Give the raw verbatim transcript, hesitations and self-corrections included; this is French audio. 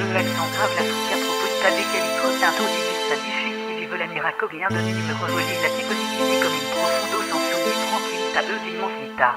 Alexandra Vlasica propose pas des calicos d'un taux d'illustratif qui vive la miracolière de l'île relie la typonicité comme une profonde sans soumis tranquille à deux immensita.